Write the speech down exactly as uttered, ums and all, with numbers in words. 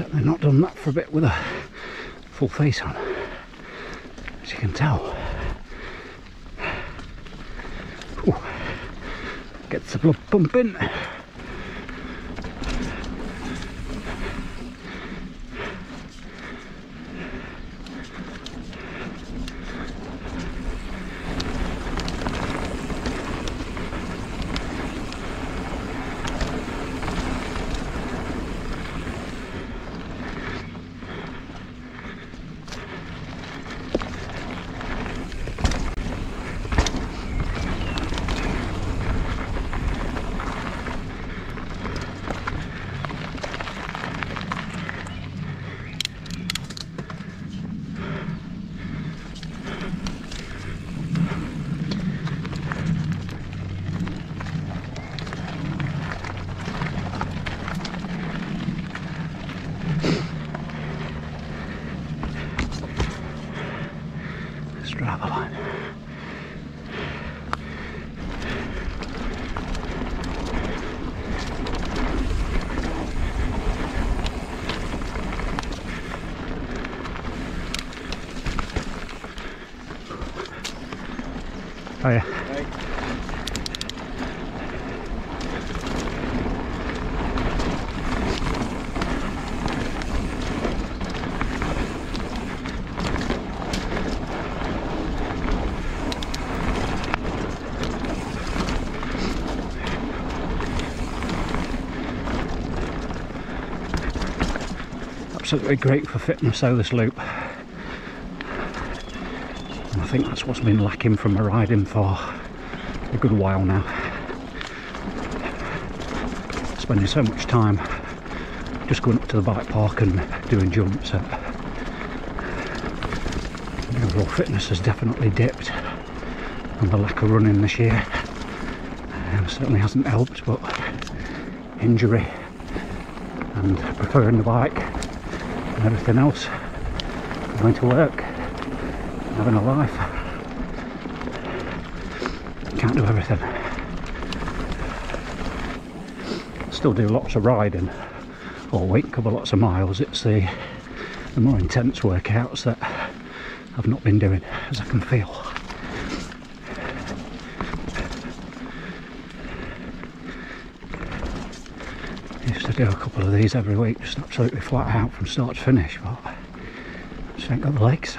certainly not done that for a bit with a full face on, as you can tell. Ooh, gets the blood pumping. Oh yeah. Absolutely great for fitness though, this loop. I think that's what's been lacking from my riding for a good while now. Spending so much time just going up to the bike park and doing jumps. The overall fitness has definitely dipped, and the lack of running this year um, certainly hasn't helped, but injury and preferring the bike and everything else, going to work, having a life, can't do everything. Still do lots of riding all week, cover lots of miles. It's the, the more intense workouts that I've not been doing, as I can feel. I used to do a couple of these every week, just absolutely flat out from start to finish, but I just ain't got the legs.